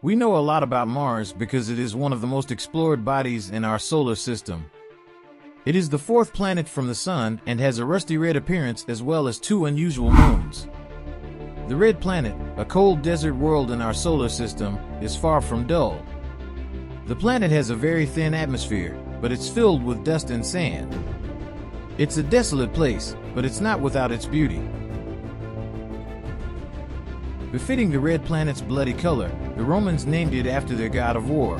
We know a lot about Mars because it is one of the most explored bodies in our solar system. It is the fourth planet from the Sun and has a rusty red appearance as well as two unusual moons. The red planet, a cold desert world in our solar system, is far from dull. The planet has a very thin atmosphere, but it's filled with dust and sand. It's a desolate place, but it's not without its beauty. Befitting the red planet's bloody color, the Romans named it after their god of war.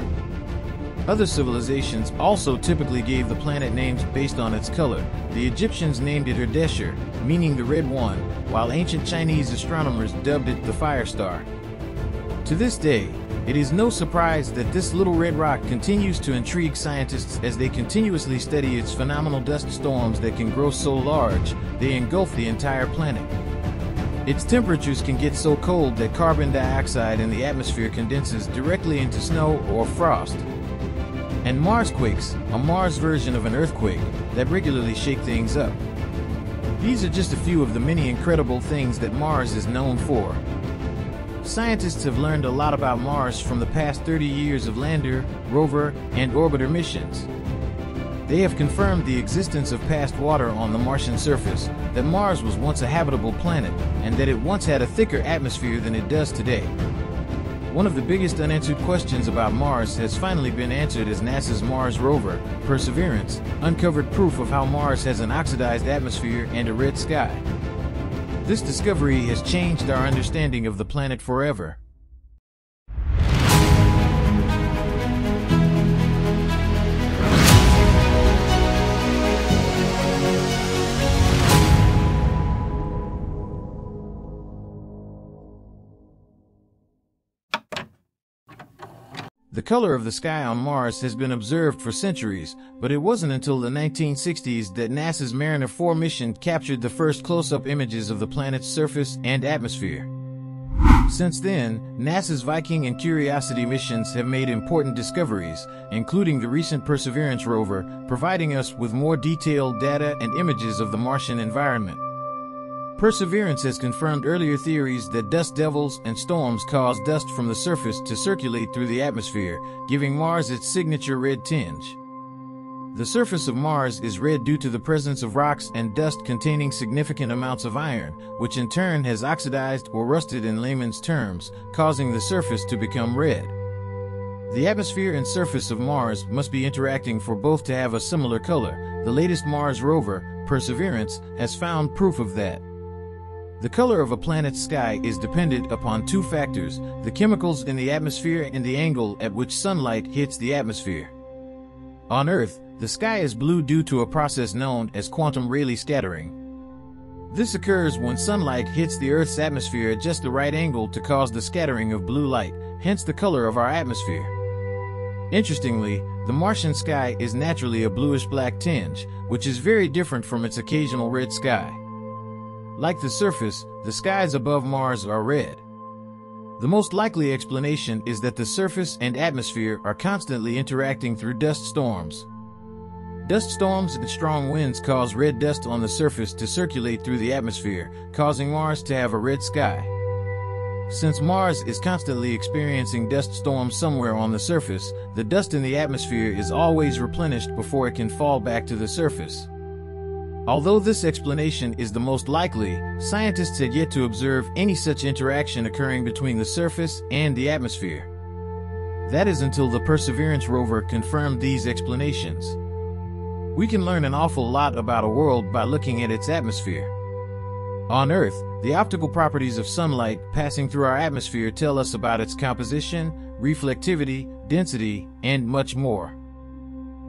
Other civilizations also typically gave the planet names based on its color. The Egyptians named it Herdesher, meaning the red one, while ancient Chinese astronomers dubbed it the fire star. To this day, it is no surprise that this little red rock continues to intrigue scientists as they continuously study its phenomenal dust storms that can grow so large, they engulf the entire planet. Its temperatures can get so cold that carbon dioxide in the atmosphere condenses directly into snow or frost. And Marsquakes, a Mars version of an earthquake, that regularly shake things up. These are just a few of the many incredible things that Mars is known for. Scientists have learned a lot about Mars from the past 30 years of lander, rover, and orbiter missions. They have confirmed the existence of past water on the Martian surface, that Mars was once a habitable planet, and that it once had a thicker atmosphere than it does today. One of the biggest unanswered questions about Mars has finally been answered as NASA's Mars rover, Perseverance, uncovered proof of how Mars has an oxidized atmosphere and a red sky. This discovery has changed our understanding of the planet forever. The color of the sky on Mars has been observed for centuries, but it wasn't until the 1960s that NASA's Mariner 4 mission captured the first close-up images of the planet's surface and atmosphere. Since then, NASA's Viking and Curiosity missions have made important discoveries, including the recent Perseverance rover, providing us with more detailed data and images of the Martian environment. Perseverance has confirmed earlier theories that dust devils and storms cause dust from the surface to circulate through the atmosphere, giving Mars its signature red tinge. The surface of Mars is red due to the presence of rocks and dust containing significant amounts of iron, which in turn has oxidized or rusted in layman's terms, causing the surface to become red. The atmosphere and surface of Mars must be interacting for both to have a similar color. The latest Mars rover, Perseverance, has found proof of that. The color of a planet's sky is dependent upon two factors, the chemicals in the atmosphere and the angle at which sunlight hits the atmosphere. On Earth, the sky is blue due to a process known as quantum Rayleigh scattering. This occurs when sunlight hits the Earth's atmosphere at just the right angle to cause the scattering of blue light, hence the color of our atmosphere. Interestingly, the Martian sky is naturally a bluish-black tinge, which is very different from its occasional red sky. Like the surface, the skies above Mars are red. The most likely explanation is that the surface and atmosphere are constantly interacting through dust storms. Dust storms and strong winds cause red dust on the surface to circulate through the atmosphere, causing Mars to have a red sky. Since Mars is constantly experiencing dust storms somewhere on the surface, the dust in the atmosphere is always replenished before it can fall back to the surface. Although this explanation is the most likely, scientists have yet to observe any such interaction occurring between the surface and the atmosphere. That is until the Perseverance rover confirmed these explanations. We can learn an awful lot about a world by looking at its atmosphere. On Earth, the optical properties of sunlight passing through our atmosphere tell us about its composition, reflectivity, density, and much more.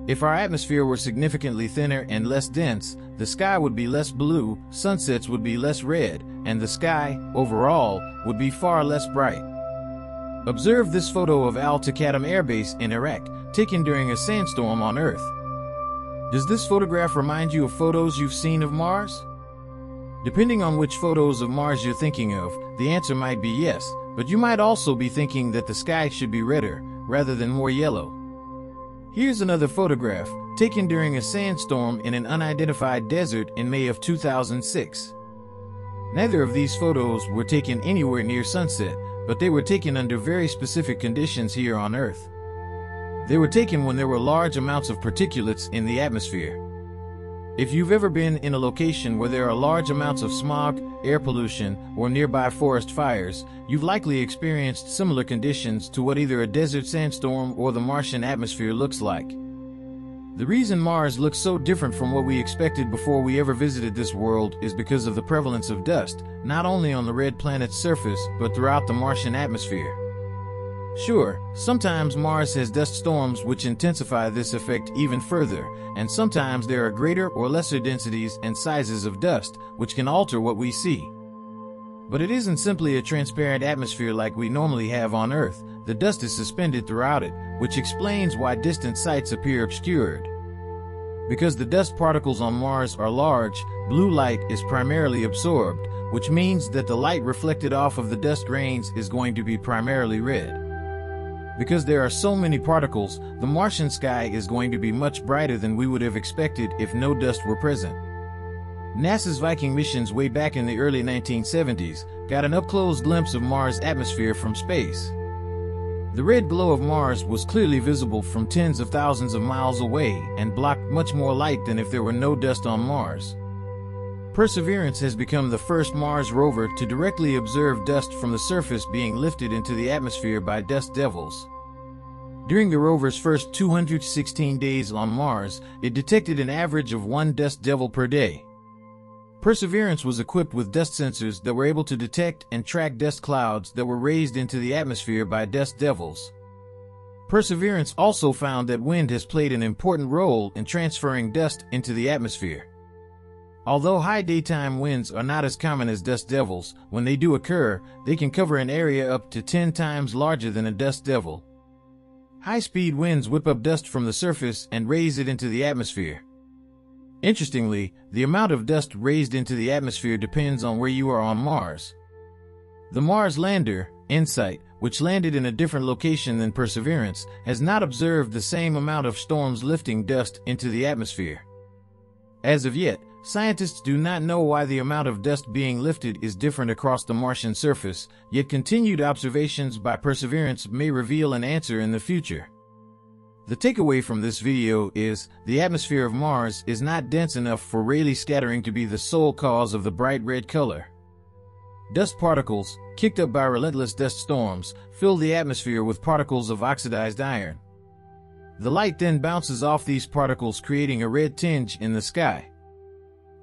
If our atmosphere were significantly thinner and less dense, the sky would be less blue, sunsets would be less red, and the sky, overall, would be far less bright. Observe this photo of Al Taqaddum Air Base in Iraq, taken during a sandstorm on Earth. Does this photograph remind you of photos you've seen of Mars? Depending on which photos of Mars you're thinking of, the answer might be yes, but you might also be thinking that the sky should be redder, rather than more yellow. Here's another photograph, taken during a sandstorm in an unidentified desert in May of 2006. Neither of these photos were taken anywhere near sunset, but they were taken under very specific conditions here on Earth. They were taken when there were large amounts of particulates in the atmosphere. If you've ever been in a location where there are large amounts of smog, air pollution, or nearby forest fires, you've likely experienced similar conditions to what either a desert sandstorm or the Martian atmosphere looks like. The reason Mars looks so different from what we expected before we ever visited this world is because of the prevalence of dust, not only on the red planet's surface, but throughout the Martian atmosphere. Sure, sometimes Mars has dust storms which intensify this effect even further, and sometimes there are greater or lesser densities and sizes of dust, which can alter what we see. But it isn't simply a transparent atmosphere like we normally have on Earth. The dust is suspended throughout it, which explains why distant sights appear obscured. Because the dust particles on Mars are large, blue light is primarily absorbed, which means that the light reflected off of the dust grains is going to be primarily red. Because there are so many particles, the Martian sky is going to be much brighter than we would have expected if no dust were present. NASA's Viking missions way back in the early 1970s got an up-close glimpse of Mars' atmosphere from space. The red glow of Mars was clearly visible from tens of thousands of miles away and blocked much more light than if there were no dust on Mars. Perseverance has become the first Mars rover to directly observe dust from the surface being lifted into the atmosphere by dust devils. During the rover's first 216 days on Mars, it detected an average of 1 dust devil per day. Perseverance was equipped with dust sensors that were able to detect and track dust clouds that were raised into the atmosphere by dust devils. Perseverance also found that wind has played an important role in transferring dust into the atmosphere. Although high daytime winds are not as common as dust devils, when they do occur, they can cover an area up to 10 times larger than a dust devil. High-speed winds whip up dust from the surface and raise it into the atmosphere. Interestingly, the amount of dust raised into the atmosphere depends on where you are on Mars. The Mars lander, InSight, which landed in a different location than Perseverance, has not observed the same amount of storms lifting dust into the atmosphere. As of yet, scientists do not know why the amount of dust being lifted is different across the Martian surface, yet continued observations by Perseverance may reveal an answer in the future. The takeaway from this video is, the atmosphere of Mars is not dense enough for Rayleigh scattering to be the sole cause of the bright red color. Dust particles, kicked up by relentless dust storms, fill the atmosphere with particles of oxidized iron. The light then bounces off these particles, creating a red tinge in the sky.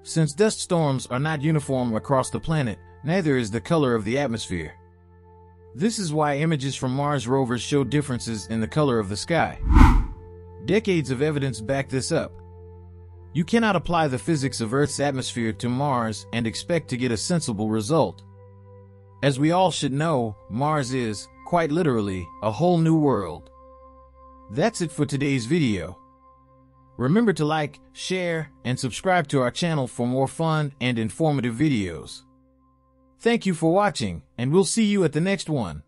Since dust storms are not uniform across the planet, neither is the color of the atmosphere. This is why images from Mars rovers show differences in the color of the sky. Decades of evidence back this up. You cannot apply the physics of Earth's atmosphere to Mars and expect to get a sensible result. As we all should know, Mars is, quite literally, a whole new world. That's it for today's video. Remember to like, share, and subscribe to our channel for more fun and informative videos. Thank you for watching, and we'll see you at the next one.